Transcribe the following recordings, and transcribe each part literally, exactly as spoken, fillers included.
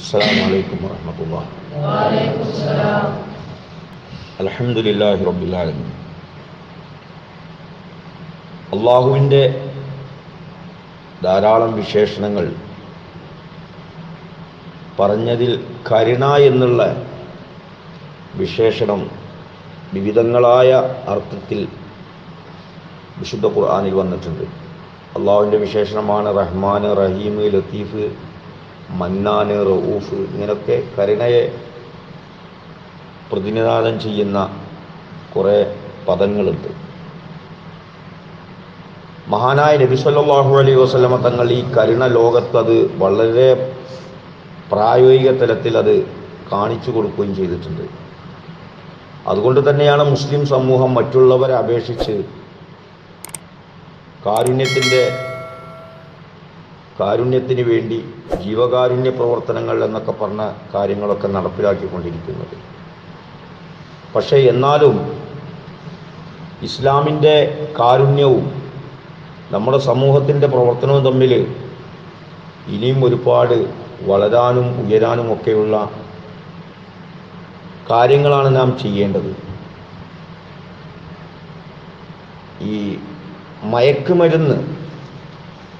Assalamualaikum warahmatullahi wabarakatuh. Waalaikumsalam. Alhamdulillahi rabbil alamin. അള്ളാഹുവിൻ്റെ ധാരാളം വിശേഷണങ്ങൾ പറഞ്ഞതിൽ കരുണ എന്നുള്ള വിശേഷണം വിവിധങ്ങളായ അർത്ഥത്തിൽ വിശുദ്ധ ഖുർആനിൽ വന്നിട്ടുണ്ട്. അള്ളാഹുവിൻ്റെ വിശേഷണമാണ് റഹ്മാൻ, റഹീം, ലത്തീഫ്, മന്നാൻ, റഊഫ്. ഇങ്ങനൊക്കെ കരുണയെ പ്രതിനിധാനം ചെയ്യുന്ന കുറേ പദങ്ങളുണ്ട്. മഹാനായ നബി സല്ലല്ലാഹു അലൈഹി വസല്ലമ തങ്ങൾ ഈ കരുണ ലോകത്തത് വളരെ പ്രായോഗിക തലത്തിൽ അത് കാണിച്ചു കൊടുക്കുകയും ചെയ്തിട്ടുണ്ട്. അതുകൊണ്ട് തന്നെയാണ് മുസ്ലിം സമൂഹം മറ്റുള്ളവരെ അപേക്ഷിച്ച് കാരുണ്യത്തിൻ്റെ കാരുണ്യത്തിന് വേണ്ടി ജീവകാരുണ്യ പ്രവർത്തനങ്ങൾ എന്നൊക്കെ പറഞ്ഞ കാര്യങ്ങളൊക്കെ നടപ്പിലാക്കിക്കൊണ്ടിരിക്കുന്നത്. പക്ഷേ എന്നാലും ഇസ്ലാമിൻ്റെ കാരുണ്യവും നമ്മുടെ സമൂഹത്തിൻ്റെ പ്രവർത്തനവും തമ്മിൽ ഇനിയും ഒരുപാട് വളരാനും ഉയരാനും ഒക്കെയുള്ള കാര്യങ്ങളാണ് നാം ചെയ്യേണ്ടത്. ഈ മയക്കുമരുന്ന്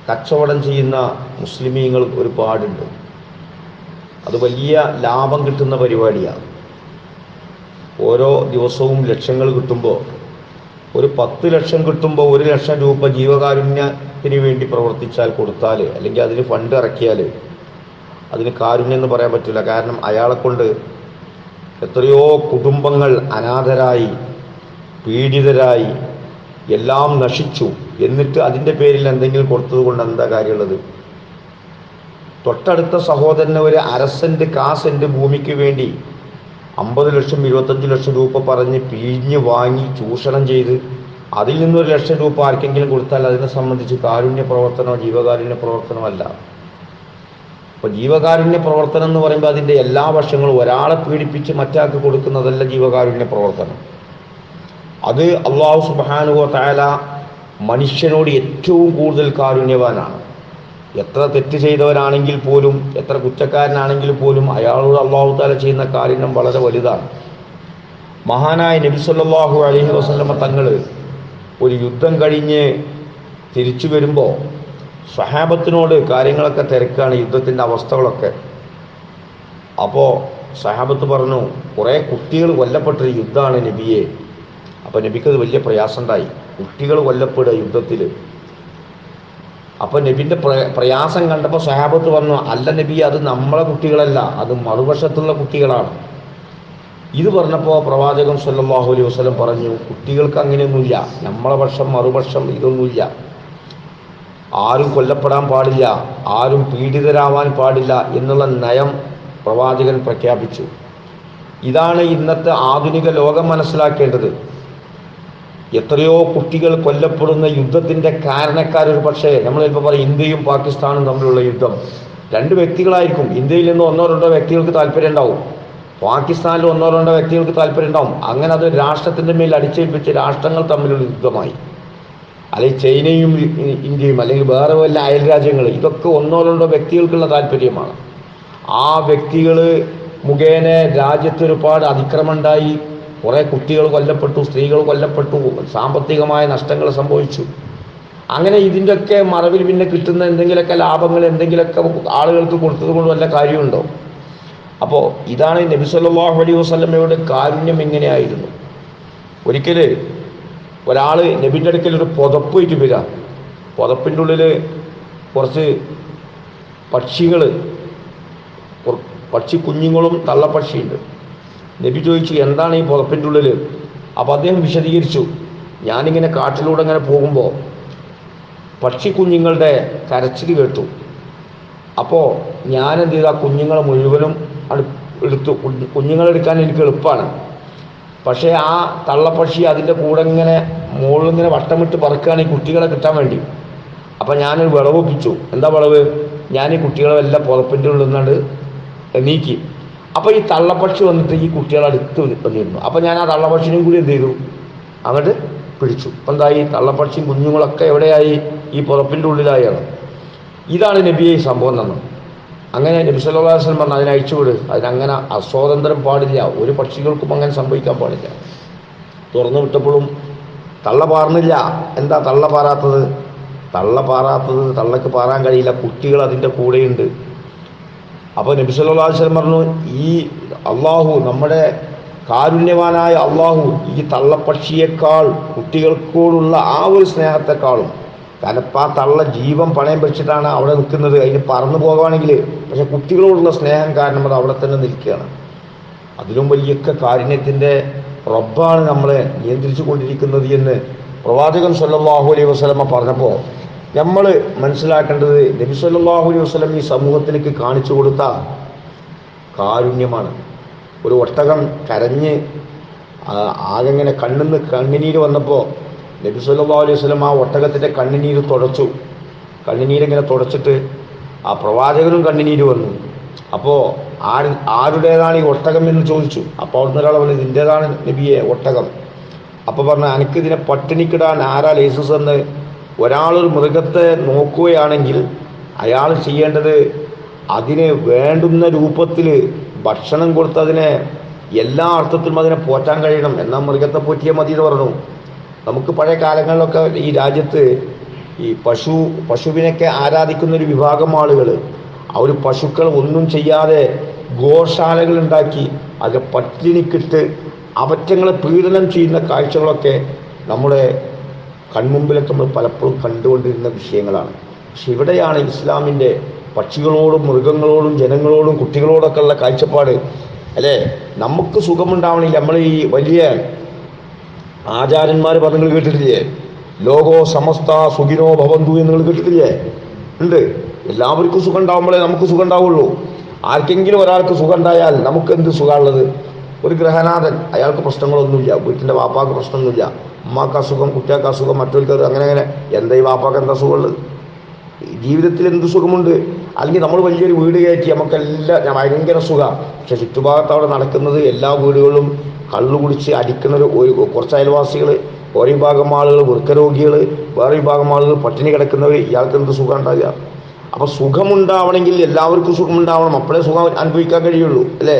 കച്ചവടം ചെയ്യുന്ന മുസ്ലിമീങ്ങൾ ഒരുപാടുണ്ട്. അത് വലിയ ലാഭം കിട്ടുന്ന പരിപാടിയാണ്. ഓരോ ദിവസവും ലക്ഷങ്ങൾ കിട്ടുമ്പോൾ, ഒരു പത്ത് ലക്ഷം കിട്ടുമ്പോൾ ഒരു ലക്ഷം രൂപ ജീവകാരുണ്യത്തിന് വേണ്ടി പ്രവർത്തിച്ചാൽ കൊടുത്താൽ, അല്ലെങ്കിൽ അതിന് ഫണ്ട് ഇറക്കിയാൽ അതിന് കാരുണ്യം എന്ന് പറയാൻ പറ്റില്ല. കാരണം അയാളെക്കൊണ്ട് എത്രയോ കുടുംബങ്ങൾ അനാഥരായി, പീഡിതരായി, എല്ലാം നശിച്ചു. എന്നിട്ട് അതിൻ്റെ പേരിൽ എന്തെങ്കിലും കൊടുത്തത് കൊണ്ട് എന്താ കാര്യമുള്ളത്? തൊട്ടടുത്ത സഹോദരന് ഒരു അരസെൻ്റ് കാസെൻ്റ് ഭൂമിക്ക് വേണ്ടി അമ്പത് ലക്ഷം ഇരുപത്തഞ്ച് ലക്ഷം രൂപ പറഞ്ഞ് പിഴിഞ്ഞ് വാങ്ങി ചൂഷണം ചെയ്ത് അതിൽ നിന്നൊരു ലക്ഷം രൂപ ആർക്കെങ്കിലും കൊടുത്താൽ അതിനെ സംബന്ധിച്ച് കാരുണ്യ പ്രവർത്തനമോ ജീവകാരുണ്യ പ്രവർത്തനമല്ല. അപ്പോൾ ജീവകാരുണ്യ പ്രവർത്തനം എന്ന് പറയുമ്പോൾ അതിൻ്റെ എല്ലാ വശങ്ങളും, ഒരാളെ പീഡിപ്പിച്ച് മറ്റാൾക്ക് കൊടുക്കുന്നതല്ല ജീവകാരുണ്യ പ്രവർത്തനം. അത് അള്ളാഹു സുബ്ഹാനഹു വ തആല മനുഷ്യനോട് ഏറ്റവും കൂടുതൽ കാരുണ്യവാനാണ്. എത്ര തെറ്റ് ചെയ്തവനാണെങ്കിൽ പോലും, എത്ര കുറ്റക്കാരനാണെങ്കിൽ പോലും അയാളോട് അള്ളാഹു തആല ചെയ്യുന്ന കാരുണ്യം വളരെ വലുതാണ്. മഹാനായ നബി സല്ലല്ലാഹു അലൈഹി വസല്ലമ തങ്ങൾ ഒരു യുദ്ധം കഴിഞ്ഞ് തിരിച്ചു വരുമ്പോൾ സഹാബത്തിനോട് കാര്യങ്ങളൊക്കെ തിരക്കാണ്, യുദ്ധത്തിൻ്റെ അവസ്ഥകളൊക്കെ. അപ്പോൾ സഹാബത്ത് പറഞ്ഞു, കുറേ കുട്ടികൾ കൊല്ലപ്പെട്ടൊരു യുദ്ധമാണ് നബിയെ. അപ്പോൾ നബിക്കത് വലിയ പ്രയാസമുണ്ടായി, കുട്ടികൾ കൊല്ലപ്പെടുക യുദ്ധത്തിൽ. അപ്പോൾ നബിൻ്റെ പ്ര പ്രയാസം കണ്ടപ്പോൾ സഹാബത്ത് പറഞ്ഞു, അല്ല നബി, അത് നമ്മളെ കുട്ടികളല്ല, അത് മറുവശത്തുള്ള കുട്ടികളാണ്. ഇത് പറഞ്ഞപ്പോൾ പ്രവാചകൻ സല്ലല്ലാഹു അലൈഹി വസല്ലം പറഞ്ഞു, കുട്ടികൾക്ക് അങ്ങനെയൊന്നുമില്ല, നമ്മളെ പക്ഷം മറുപക്ഷം ഇതൊന്നുമില്ല. ആരും കൊല്ലപ്പെടാൻ പാടില്ല, ആരും പീഡിതരാവാൻ പാടില്ല എന്നുള്ള നയം പ്രവാചകൻ പ്രഖ്യാപിച്ചു. ഇതാണ് ഇന്നത്തെ ആധുനിക ലോകം മനസ്സിലാക്കേണ്ടത്. എത്രയോ കുട്ടികൾ കൊല്ലപ്പെടുന്ന യുദ്ധത്തിൻ്റെ കാരണക്കാരൊരു പക്ഷേ നമ്മൾ ചിലപ്പോൾ പറയും, ഇന്ത്യയും പാകിസ്ഥാനും തമ്മിലുള്ള യുദ്ധം. രണ്ട് വ്യക്തികളായിരിക്കും. ഇന്ത്യയിൽ നിന്ന് ഒന്നോ രണ്ടോ വ്യക്തികൾക്ക് താല്പര്യം ഉണ്ടാവും, പാകിസ്ഥാനിൽ ഒന്നോ രണ്ടോ വ്യക്തികൾക്ക് താല്പര്യം ഉണ്ടാവും. അങ്ങനെ അത് രാഷ്ട്രത്തിൻ്റെ മേൽ അടിച്ചേൽപ്പിച്ച് രാഷ്ട്രങ്ങൾ തമ്മിലുള്ള യുദ്ധമായി. അല്ലെങ്കിൽ ചൈനയും ഇന്ത്യയും, അല്ലെങ്കിൽ വേറെ വല്ല അയൽ രാജ്യങ്ങൾ, ഇതൊക്കെ ഒന്നോ രണ്ടോ വ്യക്തികൾക്കുള്ള താല്പര്യമാണ്. ആ വ്യക്തികൾ മുഖേന രാജ്യത്ത് ഒരുപാട് അതിക്രമം ഉണ്ടായി, കുറേ കുട്ടികൾ കൊല്ലപ്പെട്ടു, സ്ത്രീകൾ കൊല്ലപ്പെട്ടു, സാമ്പത്തികമായ നഷ്ടങ്ങൾ സംഭവിച്ചു. അങ്ങനെ ഇതിൻ്റെയൊക്കെ മറവിൽ പിന്നെ കിട്ടുന്ന എന്തെങ്കിലുമൊക്കെ ലാഭങ്ങൾ എന്തെങ്കിലുമൊക്കെ ആളുകൾക്ക് കൊടുത്തത് കൊണ്ട് വല്ല കാര്യമുണ്ടോ? അപ്പോൾ ഇതാണ് നബി സല്ലല്ലാഹു അലൈഹി വസല്ലമയുടെ കാരുണ്യം. എങ്ങനെയായിരുന്നു? ഒരിക്കൽ ഒരാൾ നബിൻ്റെ അടുക്കൽ ഒരു പുതപ്പ് ഇട്ട് വരാം. പുതപ്പിൻ്റെ ഉള്ളിൽ കുറച്ച് പക്ഷികൾ, പക്ഷി കുഞ്ഞുങ്ങളും തള്ളപ്പക്ഷിയുണ്ട്. നബി ചോദിച്ചു, എന്താണ് ഈ പുതപ്പിൻ്റെ ഉള്ളിൽ? അപ്പോൾ അദ്ദേഹം വിശദീകരിച്ചു, ഞാനിങ്ങനെ കാട്ടിലൂടെ അങ്ങനെ പോകുമ്പോൾ പക്ഷിക്കുഞ്ഞുങ്ങളുടെ കരച്ചിൽ കേട്ടു. അപ്പോൾ ഞാനെന്ത് ചെയ്തു? ആ കുഞ്ഞുങ്ങളെ മുഴുവനും എടുത്തു. കുഞ്ഞുങ്ങളെടുക്കാൻ എനിക്ക് എളുപ്പമാണ്, പക്ഷേ ആ തള്ളപ്പക്ഷി അതിൻ്റെ കൂടെ ഇങ്ങനെ മുകളിങ്ങനെ വട്ടമിട്ട് പറക്കുകയാണ് ഈ കുട്ടികളെ കിട്ടാൻ വേണ്ടി. അപ്പം ഞാനൊരു വിളവൊപ്പിച്ചു. എന്താ വിളവ്? ഞാൻ ഈ കുട്ടികളെ എല്ലാം പുറപ്പിൻ്റെ ഉള്ളിൽ നിന്നാണ് നീക്കി. അപ്പോൾ ഈ തള്ളപ്പക്ഷി വന്നിട്ട് ഈ കുട്ടികളെ അടുത്ത് വന്നിരുന്നു. അപ്പോൾ ഞാൻ ആ തള്ളപ്പക്ഷിനെയും കൂടി എന്ത് ചെയ്തു? അങ്ങോട്ട് പിടിച്ചു. അപ്പം എന്തായി? തള്ളപ്പക്ഷിയും കുഞ്ഞുങ്ങളൊക്കെ എവിടെയായി? ഈ പുറപ്പിൻ്റെ ഉള്ളിലായാണ്. ഇതാണ് നബിയെ ഈ സംഭവം തന്നത്. അങ്ങനെ നബി സല്ലല്ലാഹു അലൈഹി വസല്ലം പറഞ്ഞു, അതിനെ അഴിച്ചുവിട്, അതിനങ്ങനെ അസ്വാതന്ത്ര്യം പാടില്ല, ഒരു പക്ഷികൾക്കും അങ്ങനെ സംഭവിക്കാൻ പാടില്ല. തുറന്നു വിട്ടപ്പോഴും തള്ള പാറുന്നില്ല. എന്താ തള്ള പാറാത്തത്? തള്ള പാറാത്തത് തള്ളക്ക് പാറാൻ കഴിയില്ല, കുട്ടികൾ അതിൻ്റെ കൂടെയുണ്ട്. അപ്പോൾ നബി സല്ലല്ലാഹു അലൈഹി വസല്ലം പറഞ്ഞു, ഈ അള്ളാഹു, നമ്മുടെ കാരുണ്യവാനായ അള്ളാഹു, ഈ തള്ളപ്പക്ഷിയേക്കാൾ കുട്ടികൾക്കോടുള്ള ആ ഒരു സ്നേഹത്തെക്കാളും, കാരണം ഇപ്പം ആ തള്ള ജീവൻ പണയം വെച്ചിട്ടാണ് അവിടെ നിൽക്കുന്നത്. അതിന് പറന്നു പോകുകയാണെങ്കിൽ, പക്ഷെ കുട്ടികളോടുള്ള സ്നേഹം കാരണം അത് അവിടെ തന്നെ നിൽക്കുകയാണ്. അതിലും വലിയൊക്കെ കാരുണ്യത്തിൻ്റെ റബ്ബാണ് നമ്മളെ നിയന്ത്രിച്ചു കൊണ്ടിരിക്കുന്നത് എന്ന് പ്രവാചകൻ സല്ലല്ലാഹു അലൈഹി വസല്ലമ പറഞ്ഞപ്പോൾ നമ്മൾ മനസ്സിലാക്കേണ്ടത് നബി സല്ലല്ലാഹു അലൈഹി വസല്ലം ഈ സമൂഹത്തിലേക്ക് കാണിച്ചു കൊടുത്ത കാരുണ്യമാണ്. ഒരു ഒട്ടകം കരഞ്ഞ് ആകെങ്ങനെ കണ്ണിന്ന് കണ്ണിനീര് വന്നപ്പോൾ നബി സല്ലല്ലാഹു അലൈഹി വസല്ലം ആ ഒട്ടകത്തിൻ്റെ കണ്ണിനീര് തുടച്ചു. കണ്ണിനീരിങ്ങനെ തുടച്ചിട്ട് ആ പ്രവാചകനും കണ്ണിനീര് വന്നു. അപ്പോൾ ആര് ആരുടേതാണ് ഈ ഒട്ടകം എന്ന് ചോദിച്ചു. അപ്പോൾ അവിടുന്ന് ഒരാൾ പറഞ്ഞു, ഇതിൻ്റേതാണ് നബിയെ ഒട്ടകം. അപ്പോൾ പറഞ്ഞു, എനിക്കിതിനെ പട്ടിണിക്കിടാൻ ആരാ ലൈസൻസ് എന്ന്. ഒരാളൊരു മൃഗത്തെ നോക്കുകയാണെങ്കിൽ അയാൾ ചെയ്യേണ്ടത് അതിന് വേണ്ടുന്ന രൂപത്തിൽ ഭക്ഷണം കൊടുത്തതിനെ എല്ലാ അർത്ഥത്തിലും അതിനെ പോറ്റാൻ കഴിയണം. എന്നാൽ മൃഗത്തെ പോറ്റിയാൽ മതി എന്ന് പറഞ്ഞു. നമുക്ക് പഴയ കാലങ്ങളിലൊക്കെ ഈ രാജ്യത്ത് ഈ പശു പശുവിനൊക്കെ ആരാധിക്കുന്നൊരു വിഭാഗം ആളുകൾ അവർ പശുക്കൾ ഒന്നും ചെയ്യാതെ ഗോശാലകളുണ്ടാക്കി അത് പട്ടിണിക്കിട്ട് അവറ്റങ്ങളെ പീഡനം ചെയ്യുന്ന കാഴ്ചകളൊക്കെ നമ്മുടെ കൺമുമ്പിലൊക്കെ നമ്മൾ പലപ്പോഴും കണ്ടുകൊണ്ടിരുന്ന വിഷയങ്ങളാണ്. പക്ഷെ ഇവിടെയാണ് ഇസ്ലാമിൻ്റെ പക്ഷികളോടും മൃഗങ്ങളോടും ജനങ്ങളോടും കുട്ടികളോടൊക്കെ ഉള്ള കാഴ്ചപ്പാട്, അല്ലേ? നമുക്ക് സുഖമുണ്ടാവണില്ല. നമ്മൾ ഈ വലിയ ആചാര്യന്മാർ പറഞ്ഞു കേട്ടിട്ടില്ലേ, ലോകോ സമസ്ത സുഖിനോ ഭവന്തു എന്ന് നിങ്ങൾ കേട്ടിട്ടില്ലേ? ഉണ്ട്. എല്ലാവർക്കും സുഖം ഉണ്ടാവുമ്പോഴേ നമുക്ക് സുഖം ഉണ്ടാവുള്ളൂ. ആർക്കെങ്കിലും ഒരാൾക്ക് സുഖം ഉണ്ടായാൽ നമുക്ക് എന്ത് സുഖമുള്ളത്? ഒരു ഗ്രഹനാഥൻ, അയാൾക്ക് പ്രശ്നങ്ങളൊന്നുമില്ല, വീട്ടിൻ്റെ വാപ്പാക്ക് പ്രശ്നമൊന്നുമില്ല, ഉമ്മാക്ക് അസുഖം, കുട്ടികൾക്ക് അസുഖം, മറ്റൊരുക്കത്, അങ്ങനെ അങ്ങനെ എന്താ ഈ വാപ്പാക്ക് എന്താ സുഖമുള്ളത്? ജീവിതത്തിൽ എന്ത് സുഖമുണ്ട്? അല്ലെങ്കിൽ നമ്മൾ വലിയൊരു വീട് കയറ്റി നമുക്കെല്ലാം ഭയങ്കര സുഖം, പക്ഷെ ചുറ്റുഭാഗത്ത് അവിടെ നടക്കുന്നത് എല്ലാ വീടുകളും കള്ളു കുടിച്ച് അടിക്കുന്ന ഒരു കുറച്ച് അയൽവാസികൾ, ഓരോ വിഭാഗം ആളുകൾ വൃക്കരോഗികൾ, വേറെ വിഭാഗം ആളുകൾ പട്ടിണി കിടക്കുന്നവർ, ഇയാൾക്ക് എന്ത് സുഖം ഉണ്ടാകുക? അപ്പോൾ സുഖമുണ്ടാവണമെങ്കിൽ എല്ലാവർക്കും സുഖമുണ്ടാവണം, അപ്പോഴേ സുഖം അനുഭവിക്കാൻ കഴിയുള്ളൂ, അല്ലേ?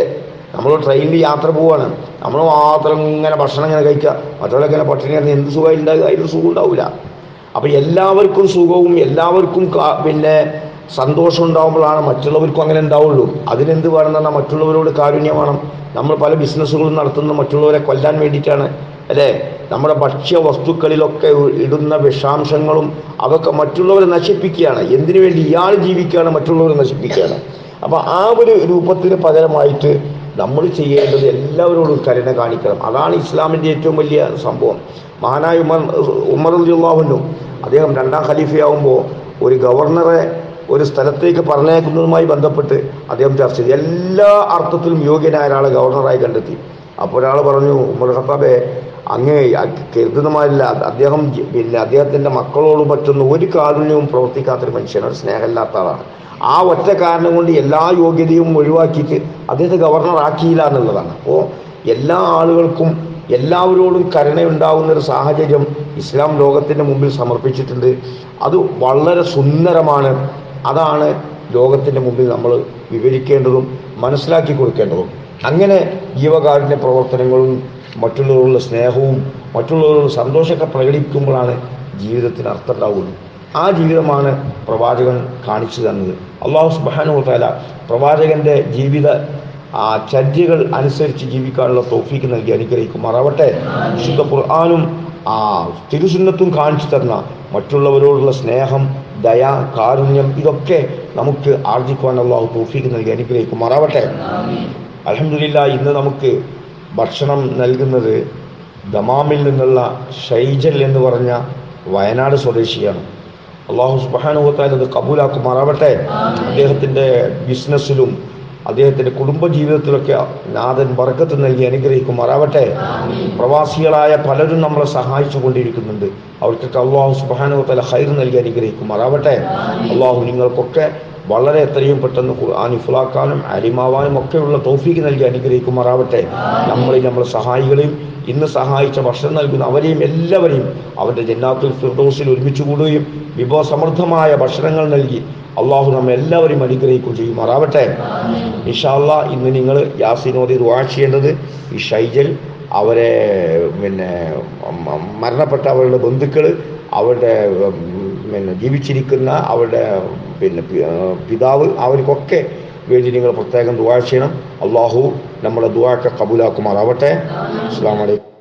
നമ്മൾ ട്രെയിനിൽ യാത്ര പോവുകയാണ്, നമ്മൾ മാത്രം ഇങ്ങനെ ഭക്ഷണം ഇങ്ങനെ കഴിക്കുക, മറ്റുള്ളവരങ്ങനെ പട്ടിണി കിടന്ന് എന്ത് സുഖമായി ഉണ്ടാകുക? അതിന് സുഖം ഉണ്ടാവില്ല. അപ്പോൾ എല്ലാവർക്കും സുഖവും എല്ലാവർക്കും പിന്നെ സന്തോഷം ഉണ്ടാകുമ്പോഴാണ് മറ്റുള്ളവർക്കും അങ്ങനെ ഉണ്ടാവുള്ളൂ. അതിനെന്ത് വേണമെന്ന് പറഞ്ഞാൽ മറ്റുള്ളവരോട് കാരുണ്യം വേണം. നമ്മൾ പല ബിസിനസ്സുകളും നടത്തുന്നത് മറ്റുള്ളവരെ കൊല്ലാൻ വേണ്ടിയിട്ടാണ്, അല്ലേ? നമ്മുടെ ഭക്ഷ്യ വസ്തുക്കളിലൊക്കെ ഇടുന്ന വിഷാംശങ്ങളും അതൊക്കെ മറ്റുള്ളവരെ നശിപ്പിക്കുകയാണ്. എന്തിനു വേണ്ടി? ഇയാൾ ജീവിക്കുകയാണ്, മറ്റുള്ളവരെ നശിപ്പിക്കുകയാണ്. അപ്പോൾ ആ ഒരു രൂപത്തിന് പകരമായിട്ട് നമ്മൾ ചെയ്യേണ്ടത് എല്ലാവരോടും കരുണ കാണിക്കണം. അതാണ് ഇസ്ലാമിൻ്റെ ഏറ്റവും വലിയ സംഭവം. മഹാനായ ഉമർ ഉമർ റളിയല്ലാഹു അൻഹു, അദ്ദേഹം രണ്ടാം ഖലീഫയാവുമ്പോൾ ഒരു ഗവർണറെ ഒരു സ്ഥലത്തേക്ക് പറഞ്ഞേക്കുന്നതുമായി ബന്ധപ്പെട്ട് അദ്ദേഹം ചർച്ച ചെയ്തു. എല്ലാ അർത്ഥത്തിലും യോഗ്യനായ ഒരാളെ ഗവർണറായി കണ്ടെത്തി. അപ്പോൾ ഒരാൾ പറഞ്ഞു, ഉമർ ഖത്താബേ, അങ്ങേ കരുതുന്നമാരില്ല, അദ്ദേഹം പിന്നെ അദ്ദേഹത്തിൻ്റെ മക്കളോടും മറ്റൊന്നും ഒരു കാരുണ്യവും പ്രവർത്തിക്കാത്തൊരു മനുഷ്യനാണ്, ഒരു സ്നേഹമില്ലാത്ത ആളാണ്. ആ ഒറ്റ കാരണം കൊണ്ട് എല്ലാ യോഗ്യതയും ഒഴിവാക്കിയിട്ട് അദ്ദേഹത്തെ ഗവർണറാക്കിയില്ല എന്നുള്ളതാണ്. അപ്പോൾ എല്ലാ ആളുകൾക്കും എല്ലാവരോടും കരുണയുണ്ടാകുന്നൊരു സാഹചര്യം ഇസ്ലാം ലോകത്തിൻ്റെ മുമ്പിൽ സമർപ്പിച്ചിട്ടുണ്ട്. അത് വളരെ സുന്ദരമാണ്. അതാണ് ലോകത്തിൻ്റെ മുമ്പിൽ നമ്മൾ വിവരിക്കേണ്ടതും മനസ്സിലാക്കി കൊടുക്കേണ്ടതും. അങ്ങനെ ജീവകാരുണ്യ പ്രവർത്തനങ്ങളും മറ്റുള്ളവരുള്ള സ്നേഹവും മറ്റുള്ളവരുടെ സന്തോഷമൊക്കെ പ്രകടിപ്പിക്കുമ്പോഴാണ് ജീവിതത്തിന് അർത്ഥം ഉണ്ടാവുള്ളൂ. ആ ജീവിതമാണ് പ്രവാചകൻ കാണിച്ചു തന്നത്. അല്ലാഹു സുബ്ഹാനഹു വ തആല പ്രവാചകൻ്റെ ജീവിത ആ ചര്യകൾ അനുസരിച്ച് ജീവിക്കാനുള്ള തൗഫീക്ക് നൽകി അനുഗ്രഹിക്കുമാറാവട്ടെ. വിശുദ്ധ ഖുർആനും ആ തിരുസുന്നത്തും കാണിച്ചു തന്ന മറ്റുള്ളവരോടുള്ള സ്നേഹം, ദയ, കാരുണ്യം ഇതൊക്കെ നമുക്ക് ആർജിക്കുവാൻ അല്ലാഹു തൗഫീക്ക് നൽകി അനുഗ്രഹിക്കുമാറാവട്ടെ. അൽഹംദുലില്ലാ, ഇന്ന് നമുക്ക് ഭക്ഷണം നൽകുന്നത് ദമാമിൽ നിന്നുള്ള ഷൈജൽ എന്ന് പറഞ്ഞ വയനാട് സ്വദേശിയാണ്. അല്ലാഹു സുബ്ഹാനഹു വ തആല അത് കബൂലാക്കുമാറാവട്ടെ. അദ്ദേഹത്തിൻ്റെ ബിസിനസ്സിലും അദ്ദേഹത്തിൻ്റെ കുടുംബജീവിതത്തിലൊക്കെ നാഥൻ ബർക്കത്ത് നൽകി അനുഗ്രഹിക്കുമാറാവട്ടെ. പ്രവാസികളായ പലരും നമ്മളെ സഹായിച്ചു കൊണ്ടിരിക്കുന്നുണ്ട്. അവർക്കൊക്കെ അല്ലാഹു സുബ്ഹാനഹു വ തആല ഖൈർ നൽകി അനുഗ്രഹിക്കുമാറാവട്ടെ. അല്ലാഹു നിങ്ങൾക്കൊക്കെ വളരെ എത്രയും പെട്ടെന്ന് ഖുർആൻ ഹിഫ്ളാക്കാനും അലിമാവാനും ഒക്കെയുള്ള തൗഫീക്ക് നൽകി അനുഗ്രഹിക്കുമാറാവട്ടെ. നമ്മളെയും നമ്മളെ സഹായികളെയും ഇന്ന് സഹായിച്ച ഭക്ഷണം നൽകുന്ന അവരെയും എല്ലാവരെയും അവരുടെ ജന്നാത്തുൽ ഫിർദൗസിൽ ഒരുമിച്ച് കൂടുകയും വിഭവസമൃദ്ധമായ ഭക്ഷണങ്ങൾ നൽകി അള്ളാഹു നാം എല്ലാവരും അനുഗ്രഹിക്കുകയും ചെയ്യുമാറാവട്ടെ. ഇൻഷാ അല്ലാഹ് ഇന്ന് നിങ്ങൾ യാസീനോദി ദുആ ചെയ്യേണ്ടത് ഈ ഷൈജൽ, അവരെ പിന്നെ മരണപ്പെട്ട അവരുടെ ബന്ധുക്കൾ, അവരുടെ പിന്നെ ജീവിച്ചിരിക്കുന്ന അവരുടെ പിന്നെ പിതാവ്, അവർക്കൊക്കെ വേണ്ടി നിങ്ങൾ പ്രത്യേകം ദുആ ചെയ്യണം. അള്ളാഹു നമ്മുടെ ദുആ കബൂലാക്കുമാറാവട്ടെ. അസ്സലാമു അലൈക്കും.